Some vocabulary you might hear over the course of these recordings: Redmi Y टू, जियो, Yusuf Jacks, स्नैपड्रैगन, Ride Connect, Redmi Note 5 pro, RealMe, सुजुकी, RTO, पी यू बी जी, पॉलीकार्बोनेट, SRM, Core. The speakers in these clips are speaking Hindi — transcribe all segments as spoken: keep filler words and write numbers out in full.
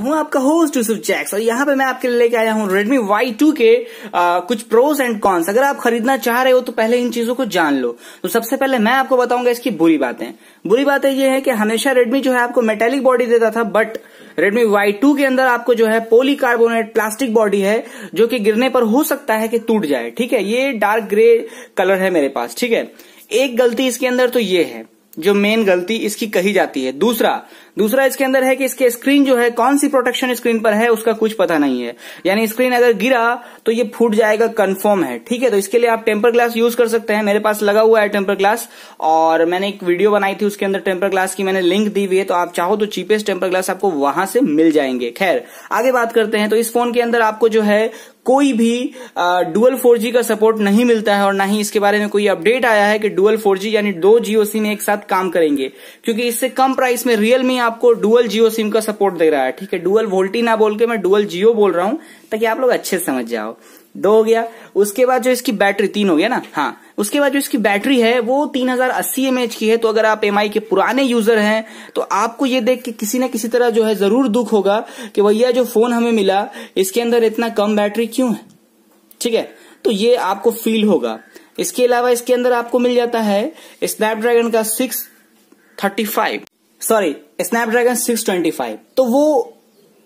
मैं हूं आपका होस्ट यूसुफ जैक्स और यहां पे मैं आपके लिए लेके आया हूं Redmi Y टू के आ, कुछ प्रोस एंड कॉन्स। अगर आप खरीदना चाह रहे हो तो पहले इन चीजों को जान लो। तो सबसे पहले मैं आपको बताऊंगा इसकी बुरी बातें। बुरी बातें यह है कि हमेशा Redmi जो है आपको मेटेलिक बॉडी देता था, बट Redmi Y टू के अंदर आपको जो है पॉलीकार्बोनेट प्लास्टिक बॉडी है जो कि गिरने पर हो सकता है कि टूट जाए। ठीक है, ये डार्क ग्रे कलर है मेरे पास। ठीक है, एक गलती इसके अंदर तो ये है जो मेन गलती इसकी कही जाती है। दूसरा दूसरा इसके अंदर है कि इसके स्क्रीन जो है कौन सी प्रोटेक्शन स्क्रीन पर है उसका कुछ पता नहीं है, यानी स्क्रीन अगर गिरा तो ये फूट जाएगा, कंफर्म है। ठीक है, तो इसके लिए आप टेम्पर ग्लास यूज कर सकते हैं। मेरे पास लगा हुआ है टेम्पर ग्लास और मैंने एक वीडियो बनाई थी उसके अंदर टेम्पर ग्लास की मैंने लिंक दी हुई है, तो आप चाहो तो चीपेस्ट टेम्पर ग्लास आपको वहां से मिल जाएंगे। खैर, आगे बात करते हैं। तो इस फोन के अंदर आपको जो है कोई भी डुअल फोर जी का सपोर्ट नहीं मिलता है और ना ही इसके बारे में कोई अपडेट आया है कि डुअल फोर जी यानी दो जियो सिम एक साथ काम करेंगे, क्योंकि इससे कम प्राइस में रियलमी आपको डुअल जियो सिम का सपोर्ट दे रहा है। ठीक है, डुअल वोल्टी ना बोल के मैं डुअल जियो बोल रहा हूं ताकि आप लोग अच्छे से समझ जाओ। दो हो गया। उसके बाद जो इसकी बैटरी, तीन हो गया ना, हाँ, उसके बाद जो इसकी बैटरी है वो तीन हजार अस्सी एम एच की है। तो अगर आप एम आई के पुराने यूजर हैं तो आपको ये देख के किसी न किसी तरह जो है जरूर दुख होगा कि भैया जो फोन हमें मिला इसके अंदर इतना कम बैटरी क्यों है। ठीक है, तो ये आपको फील होगा। इसके अलावा इसके अंदर आपको मिल जाता है स्नैपड्रैगन का six thirty five sorry स्नैपड्रैगन six twenty five, तो वो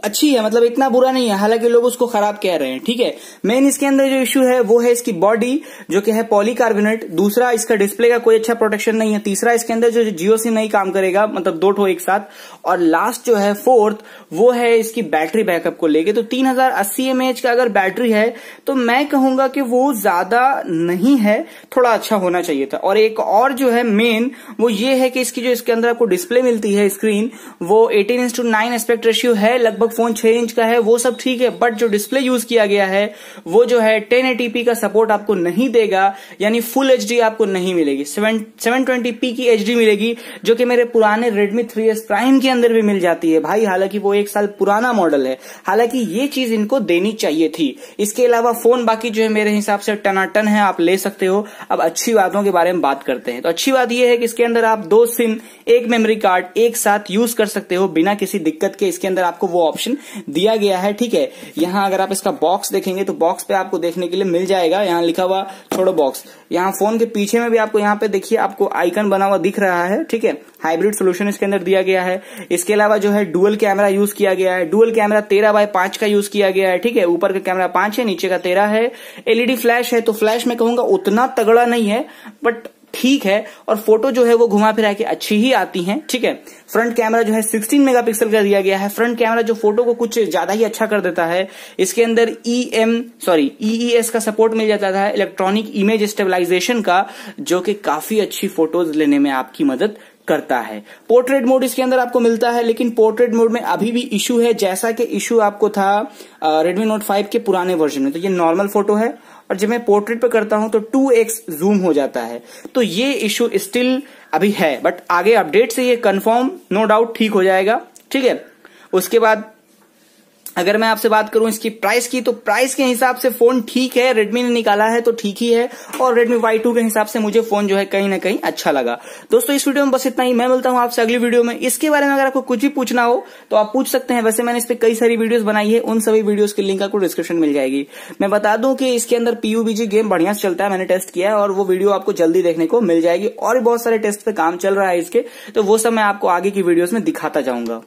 अच्छी है, मतलब इतना बुरा नहीं है, हालांकि लोग उसको खराब कह रहे हैं। ठीक है, मेन इसके अंदर जो इश्यू है वो है इसकी बॉडी जो कि है पॉलीकार्बोनेट। दूसरा, इसका डिस्प्ले का कोई अच्छा प्रोटेक्शन नहीं है। तीसरा, इसके अंदर जो जियो सिम नहीं काम करेगा, मतलब दो ठो एक साथ। और लास्ट जो है फोर्थ वो है इसकी बैटरी बैकअप को लेके। तो तीन हजार अस्सी एम एच का अगर बैटरी है तो मैं कहूंगा कि वो ज्यादा नहीं है, थोड़ा अच्छा होना चाहिए था। और एक और जो है मेन वो ये है कि इसकी जो इसके अंदर आपको डिस्प्ले मिलती है स्क्रीन वो एटीन इंस टू नाइन एस्पेक्ट रेशियो है, लगभग फोन छह इंच का है, वो सब ठीक है। बट जो डिस्प्ले यूज किया गया है वो जो है टेन एटी पी का सपोर्ट आपको नहीं देगा, यानी फुल एचडी आपको नहीं मिलेगी। सेवन ट्वेंटी पी की एचडी मिलेगी जो कि मेरे पुराने Redmi थ्री एस Prime के अंदर भी मिल जाती है भाई, हालांकि वो एक साल पुराना मॉडल है। हालांकि ये चीज इनको देनी चाहिए थी। इसके अलावा फोन बाकी जो है मेरे हिसाब से टनाटन है, आप ले सकते हो। अब अच्छी बातों के बारे में बात करते हैं। तो अच्छी बात यह है कि इसके अंदर आप दो सिम, एक मेमोरी कार्ड एक साथ यूज कर सकते हो बिना किसी दिक्कत के। इसके अंदर आपको वो ऑप्शन दिया गया है। ठीक है, यहां अगर आप इसका बॉक्स देखेंगे तो बॉक्स पे आपको देखने के लिए मिल जाएगा, यहां लिखा हुआ छोड़ो बॉक्स, यहां फोन के पीछे में भी आपको यहां पे देखिए आपको आइकन बना हुआ दिख रहा है। ठीक है, हाइब्रिड सोल्यूशन इसके अंदर दिया गया है। इसके अलावा जो है डुअल कैमरा यूज किया गया है। डुअल कैमरा तेरह बाय पांच का यूज किया गया है। ठीक है, ऊपर का कैमरा पांच है, नीचे का तेरह है। एलईडी फ्लैश है, तो फ्लैश में कहूंगा उतना तगड़ा नहीं है बट ठीक है। और फोटो जो है वो घुमा फिरा के अच्छी ही आती हैं। ठीक है, फ्रंट कैमरा जो है सिक्सटीन मेगापिक्सल का दिया गया है। फ्रंट कैमरा जो फोटो को कुछ ज्यादा ही अच्छा कर देता है। इसके अंदर E M sorry E E S का सपोर्ट मिल जाता है, इलेक्ट्रॉनिक इमेज स्टेबलाइजेशन का, जो कि काफी अच्छी फोटोज लेने में आपकी मदद करता है। पोर्ट्रेट मोड इसके अंदर आपको मिलता है, लेकिन पोर्ट्रेट मोड में अभी भी इश्यू है जैसा कि इश्यू आपको था Redmi Note फाइव के पुराने वर्जन में। तो ये नॉर्मल फोटो है और जब मैं पोर्ट्रेट पे करता हूं तो टू एक्स जूम हो जाता है, तो ये इश्यू स्टिल अभी है, बट आगे अपडेट से ये कंफर्म नो डाउट ठीक हो जाएगा। ठीक है, उसके बाद अगर मैं आपसे बात करूं इसकी प्राइस की, तो प्राइस के हिसाब से फोन ठीक है, Redmi ने निकाला है तो ठीक ही है। और Redmi Y टू के हिसाब से मुझे फोन जो है कहीं ना कहीं अच्छा लगा। दोस्तों, इस वीडियो में बस इतना ही। मैं मिलता हूं आपसे अगली वीडियो में। इसके बारे में अगर आपको कुछ भी पूछना हो तो आप पूछ सकते हैं। वैसे मैंने इस पर कई सारी वीडियोज बनाई है, उन सभी वीडियोज की लिंक आपको डिस्क्रिप्शन मिल जाएगी। मैं बता दूं कि इसके अंदर पी यू बी जी game बढ़िया से चलता है, मैंने टेस्ट किया है और वो वीडियो आपको जल्दी देखने को मिल जाएगी। और बहुत सारे टेस्ट पे काम चल रहा है इसके, तो वो सब मैं आपको आगे की वीडियोज में दिखाता जाऊंगा।